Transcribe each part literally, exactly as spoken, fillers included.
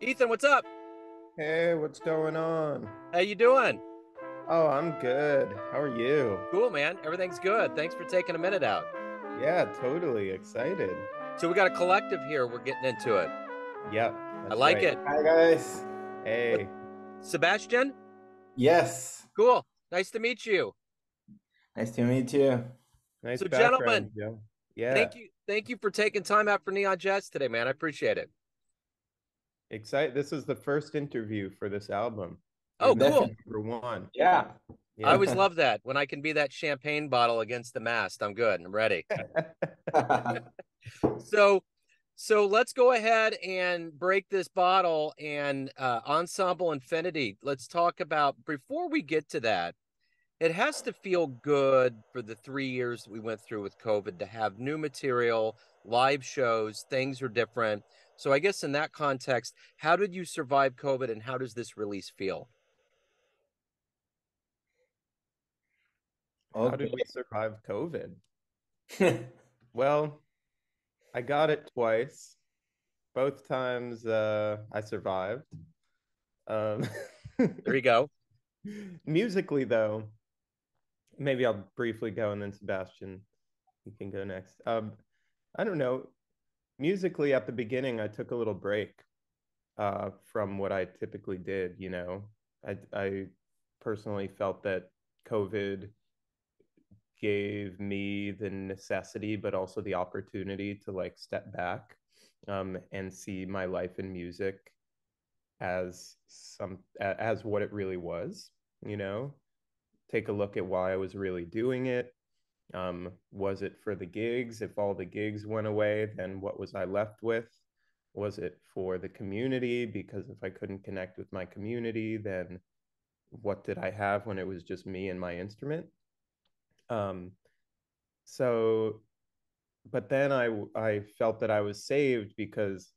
Ethan, what's up? Hey, what's going on? How you doing? Oh, I'm good. How are you? Cool, man. Everything's good. Thanks for taking a minute out. Yeah, totally excited. So we got a collective here. We're getting into it. Yep. I like right. it. Hi, guys. Hey. Sebastian? Yes. Cool. Nice to meet you. Nice to meet you. Nice so, gentlemen, Joe. Yeah. Thank you. Thank you for taking time out for Neon Jazz today, man. I appreciate it. Excited. This is the first interview for this album. Oh, cool. Number one. Yeah. yeah. I always love that. When I can be that champagne bottle against the mast, I'm good. I'm ready. so, so let's go ahead and break this bottle and uh, Ensemble Infinity. Let's talk about, before we get to that, it has to feel good for the three years we went through with COVID to have new material, live shows, things are different. So I guess in that context, how did you survive COVID and how does this release feel? Okay. How did we survive COVID? Well, I got it twice. Both times uh, I survived. Um, there you go. Musically, though, maybe I'll briefly go and then Sebastian, you can go next. Um, I don't know. Musically, at the beginning, I took a little break uh, from what I typically did. You know, I, I personally felt that COVID gave me the necessity, but also the opportunity to like step back um, and see my life in music as some as what it really was. You know, take a look at why I was really doing it. Um, was it for the gigs? If all the gigs went away, then what was I left with? Was it for the community? Because if I couldn't connect with my community, then what did I have when it was just me and my instrument? Um, so, but then I, I felt that I was saved because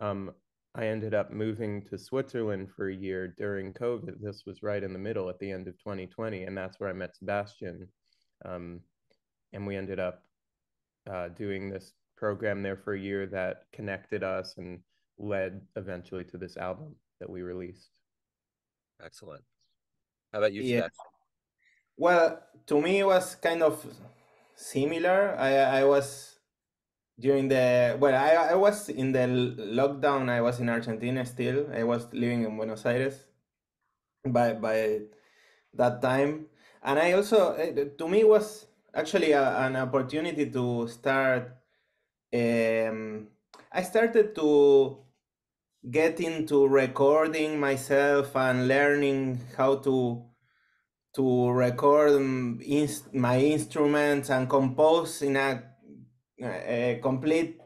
um, I ended up moving to Switzerland for a year during COVID. This was right in the middle at the end of twenty twenty. And that's where I met Sebastian. Um, And we ended up uh, doing this program there for a year that connected us and led eventually to this album that we released. Excellent. How about you, yeah. Seth? Well, to me, it was kind of similar. I, I was during the, well, I, I was in the lockdown. I was in Argentina still. I was living in Buenos Aires by, by that time. And I also, to me, it was actually uh, an opportunity to start. um I started to get into recording myself and learning how to to record inst my instruments and compose in a, a complete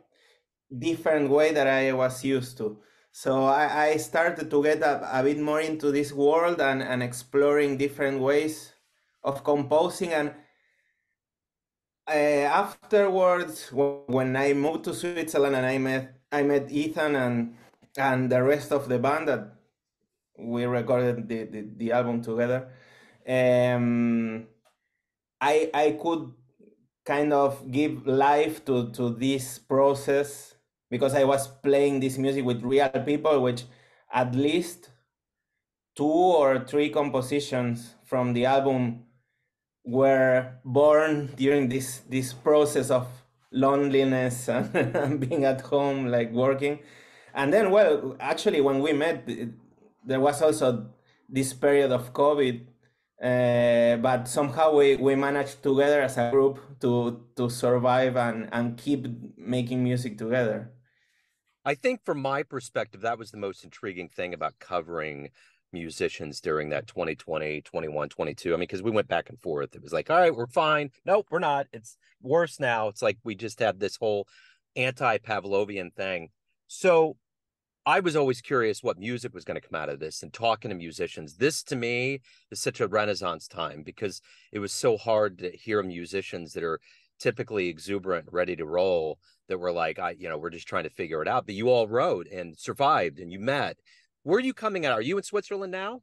different way that I was used to. So I, I started to get a, a bit more into this world and, and exploring different ways of composing. And Uh, afterwards, when I moved to Switzerland and I met I met Ethan and and the rest of the band that we recorded the the, the album together, um, I I could kind of give life to to this process because I was playing this music with real people, which at least two or three compositions from the album were born during this this process of loneliness and, and being at home, like working. And then, well, actually, when we met, it, there was also this period of COVID, uh, but somehow we, we managed together as a group to to survive and, and keep making music together. I think from my perspective, that was the most intriguing thing about covering musicians during that twenty twenty, twenty-one, twenty-two. I mean, because we went back and forth. It was like, all right, we're fine. Nope, we're not. It's worse now. It's like we just have this whole anti-Pavlovian thing. So I was always curious what music was going to come out of this and talking to musicians. This, to me, is such a renaissance time because it was so hard to hear musicians that are typically exuberant, ready to roll, that were like, I, you know, we're just trying to figure it out. But you all wrote and survived and you met. Where are you coming out? Are you in Switzerland now?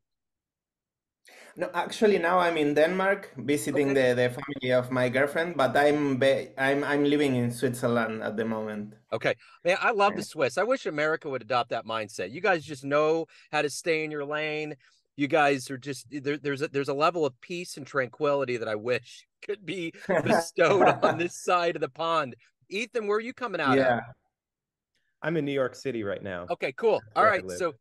No, actually now I'm in Denmark visiting okay. the, the family of my girlfriend, but I'm ba I'm I'm living in Switzerland at the moment. Okay, man, I love the Swiss. I wish America would adopt that mindset. You guys just know how to stay in your lane. You guys are just there, there's a, there's a level of peace and tranquility that I wish could be bestowed on this side of the pond. Ethan, where are you coming out? Yeah, of? I'm in New York City right now. Okay, cool. All right, so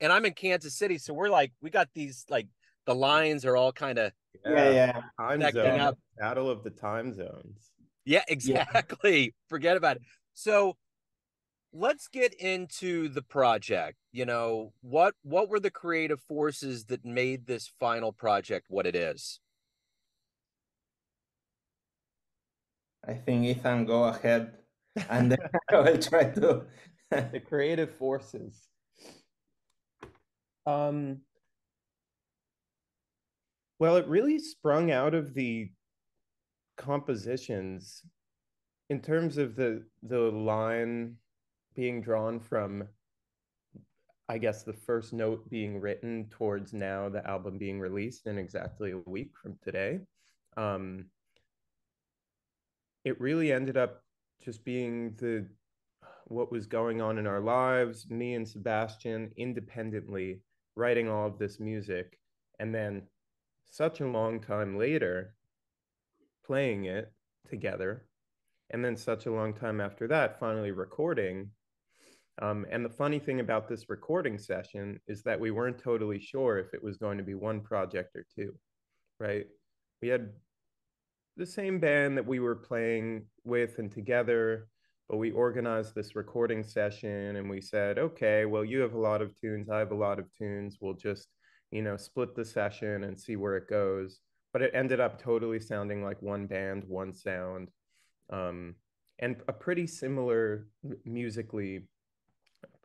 and I'm in Kansas City, so we're like we got these like. The lines are all kind of yeah, yeah. Time zone, up. Battle of the time zones. Yeah, exactly. Yeah. Forget about it. So let's get into the project. You know, what what were the creative forces that made this final project what it is? I think Ethan, go ahead, and then I will try to. The creative forces. Um. Well, it really sprung out of the compositions in terms of the the line being drawn from, I guess, the first note being written towards now the album being released in exactly a week from today. Um, it really ended up just being the what was going on in our lives, me and Sebastian independently writing all of this music, and then such a long time later, playing it together, and then such a long time after that, finally recording. Um, and the funny thing about this recording session is that we weren't totally sure if it was going to be one project or two, right? We had the same band that we were playing with and together, but we organized this recording session and we said, okay, well, you have a lot of tunes, I have a lot of tunes, we'll just you know, split the session and see where it goes. But it ended up totally sounding like one band, one sound, um, and a pretty similar musically,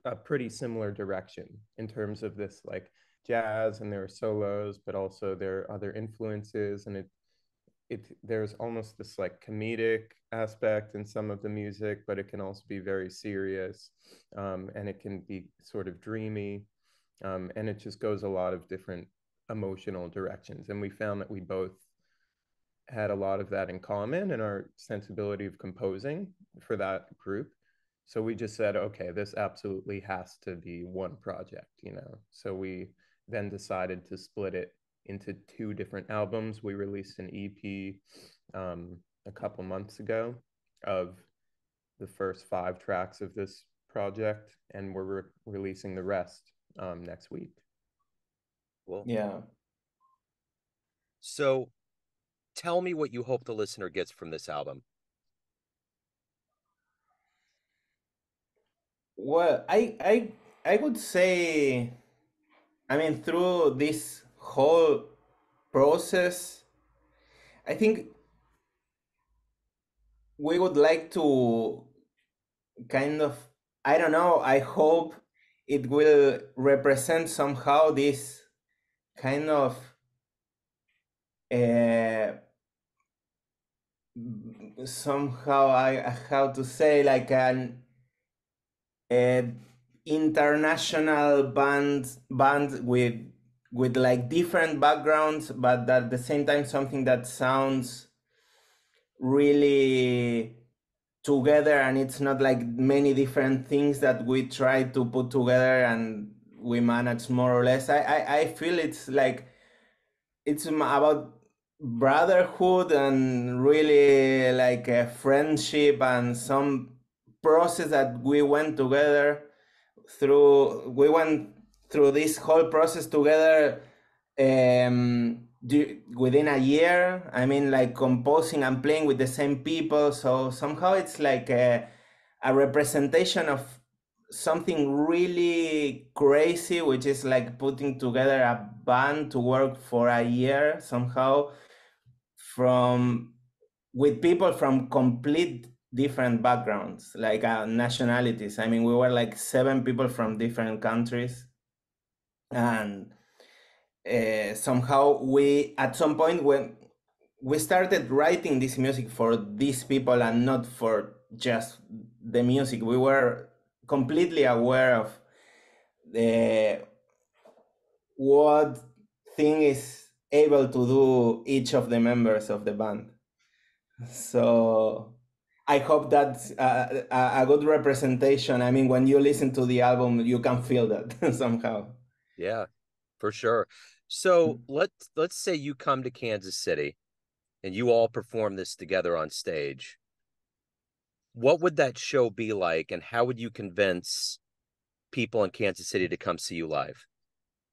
a pretty similar direction in terms of this like jazz and there are solos, but also there are other influences. And it, it there's almost this like comedic aspect in some of the music, but it can also be very serious um, and it can be sort of dreamy. Um, and it just goes a lot of different emotional directions. And we found that we both had a lot of that in common in our sensibility of composing for that group. So we just said, okay, this absolutely has to be one project, you know? So we then decided to split it into two different albums. We released an E P um, a couple months ago of the first five tracks of this project, and we're re releasing the rest um next week. Well, yeah, so tell me what you hope the listener gets from this album. Well, i i i would say, I mean, through this whole process, I think we would like to kind of, I don't know, I hope it will represent somehow this kind of uh, somehow I how to say like an uh, international band band with with like different backgrounds, but at the same time something that sounds really together, and it's not like many different things that we try to put together and we manage more or less. I, I, I feel it's like, it's about brotherhood and really like a friendship and some process that we went together through, we went through this whole process together um, Do, within a year, I mean, like composing and playing with the same people. So somehow it's like a, a representation of something really crazy, which is like putting together a band to work for a year somehow from with people from complete different backgrounds, like uh, nationalities. I mean, we were like seven people from different countries, and Uh, somehow we at some point when we started writing this music for these people and not for just the music, we were completely aware of the what thing is able to do each of the members of the band. So I hope that's a, a good representation. I mean, when you listen to the album, you can feel that somehow. Yeah, for sure. So let's, let's say you come to Kansas City and you all perform this together on stage. What would that show be like, and how would you convince people in Kansas City to come see you live?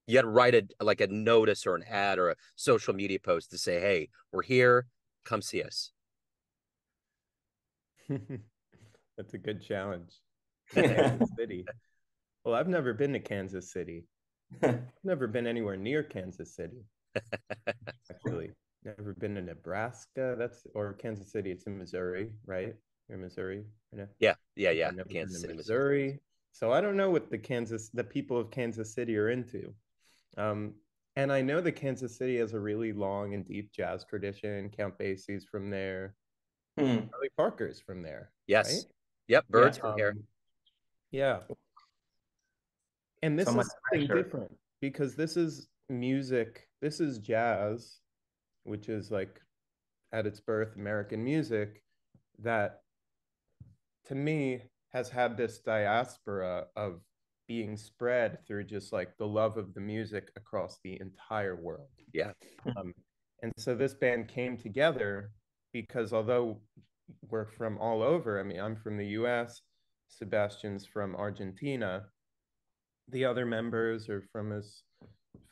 You had to write a, like a notice or an ad or a social media post to say, hey, we're here, come see us. That's a good challenge. Kansas City. Well, I've never been to Kansas City. I've never been anywhere near Kansas City. Actually, never been to Nebraska. That's or Kansas City. It's in Missouri, right? You're in Missouri, right? Yeah, yeah, yeah. Never Kansas been to Missouri. Missouri. So I don't know what the Kansas, the people of Kansas City are into. Um, and I know that Kansas City has a really long and deep jazz tradition. Count Basie's from there. Hmm. Charlie Parker's from there. Yes. Right? Yep. Bird's yeah, from um, here. Yeah. And this so is something pressure. different, because this is music. This is jazz, which is like at its birth, American music that to me has had this diaspora of being spread through just like the love of the music across the entire world. Yeah. Um, and so this band came together because although we're from all over, I mean, I'm from the U S, Sebastian's from Argentina, the other members are from as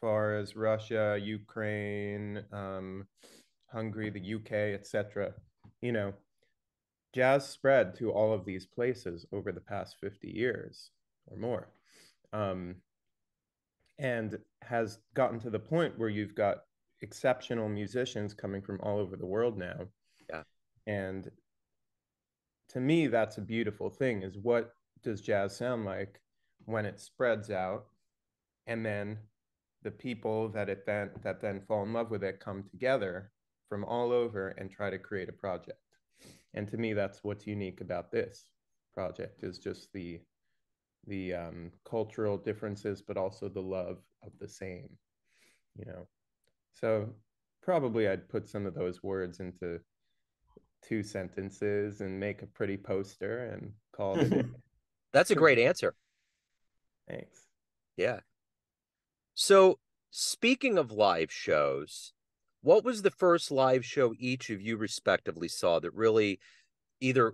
far as Russia, Ukraine, um, Hungary, the U K, et cetera. You know, jazz spread to all of these places over the past fifty years or more, um, and has gotten to the point where you've got exceptional musicians coming from all over the world now. Yeah. And to me, that's a beautiful thing, is what does jazz sound like when it spreads out, and then the people that it then that then fall in love with it come together from all over and try to create a project. And to me, that's what's unique about this project, is just the the um, cultural differences, but also the love of the same, you know. So probably I'd put some of those words into two sentences and make a pretty poster and call it. That's a great answer. Thanks. Yeah. So speaking of live shows, what was the first live show each of you respectively saw that really either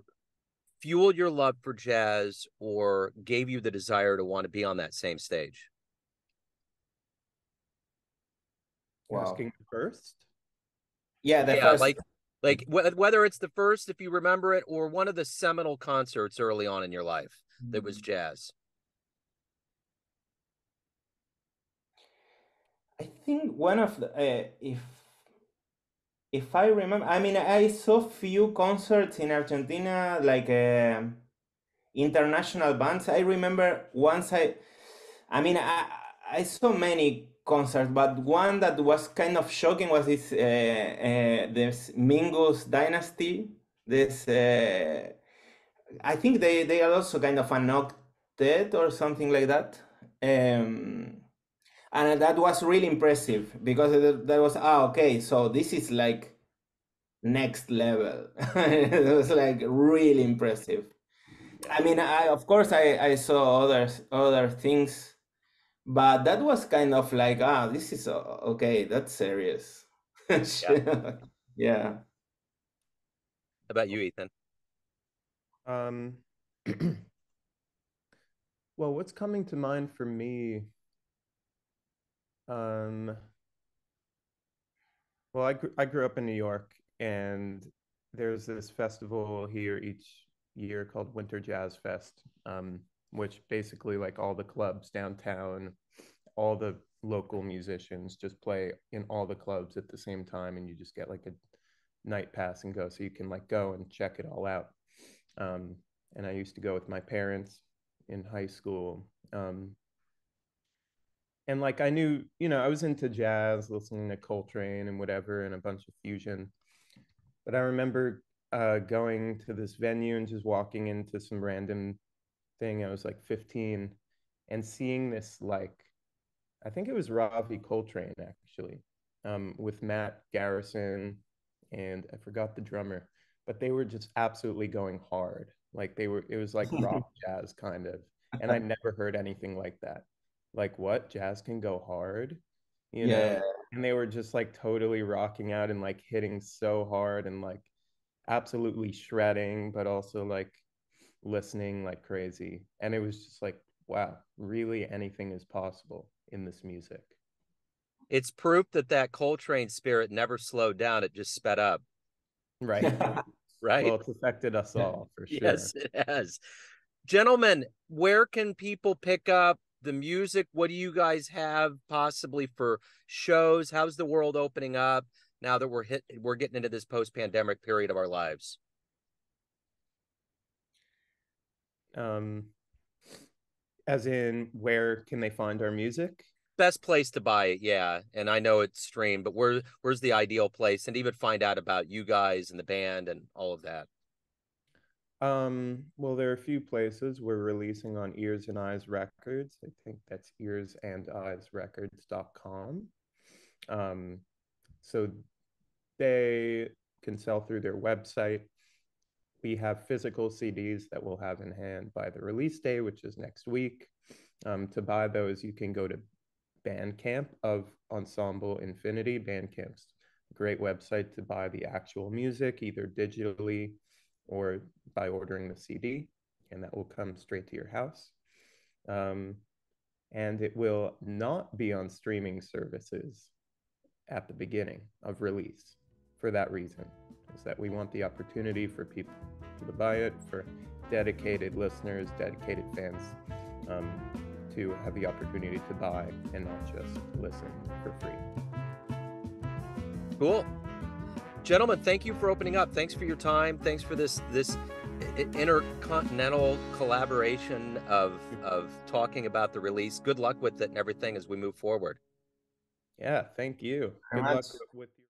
fueled your love for jazz or gave you the desire to want to be on that same stage? Wow. Asking first? Yeah, the yeah first. like like wh whether it's the first, if you remember it, or one of the seminal concerts early on in your life mm-hmm. that was jazz. I think one of the uh, if if I remember, I mean, I saw few concerts in Argentina, like uh, international bands. I remember once I, I mean, I I saw many concerts, but one that was kind of shocking was this uh, uh, this Mingus Dynasty. This uh, I think they they are also kind of an octet or something like that. Um, And that was really impressive, because that was, ah, okay, so this is like next level. It was like really impressive. I mean, I of course I, I saw other, other things, but that was kind of like, ah, this is, okay, that's serious. Yeah. Yeah. How about you, Ethan? Um, well, what's coming to mind for me... Um, well, I, gr I grew up in New York, and there's this festival here each year called Winter Jazz Fest, um, which basically like all the clubs downtown, all the local musicians just play in all the clubs at the same time. And you just get like a night pass and go, so you can like go and check it all out. Um, and I used to go with my parents in high school. Um, And like I knew, you know, I was into jazz, listening to Coltrane and whatever, and a bunch of fusion. But I remember uh, going to this venue and just walking into some random thing. I was like fifteen and seeing this, like, I think it was Ravi Coltrane, actually. um, with Matt Garrison, and I forgot the drummer, but they were just absolutely going hard. Like they were, it was like rock jazz kind of. And I never heard anything like that. Like, what? Jazz can go hard, you yeah. know? And they were just like totally rocking out and like hitting so hard and like absolutely shredding, but also like listening like crazy. And it was just like, wow, really anything is possible in this music. It's proof that that Coltrane spirit never slowed down. It just sped up. Right. Right. Well, it's affected us all for sure. Yes, it has. Gentlemen, where can people pick up the music? What do you guys have possibly for shows? How's the world opening up now that we're hit, we're getting into this post-pandemic period of our lives? Um, as in, where can they find our music? Best place to buy it, yeah. And I know it's streamed, but where where's the ideal place? And even find out about you guys and the band and all of that. Um, well, there are a few places. We're releasing on Ears and Eyes Records. I think that's ears and eyes records dot com. Um, so they can sell through their website. We have physical C Ds that we'll have in hand by the release day, which is next week. Um, to buy those, you can go to Bandcamp of Ensemble Infinity. Bandcamp's a great website to buy the actual music, either digitally or by ordering the C D, and that will come straight to your house. Um, and it will not be on streaming services at the beginning of release for that reason, is that we want the opportunity for people to buy it, for dedicated listeners, dedicated fans, um, to have the opportunity to buy and not just listen for free. Cool. Gentlemen, thank you for opening up. Thanks for your time. Thanks for this this intercontinental collaboration of of talking about the release. Good luck with it and everything as we move forward. Yeah, thank you. Good luck with you.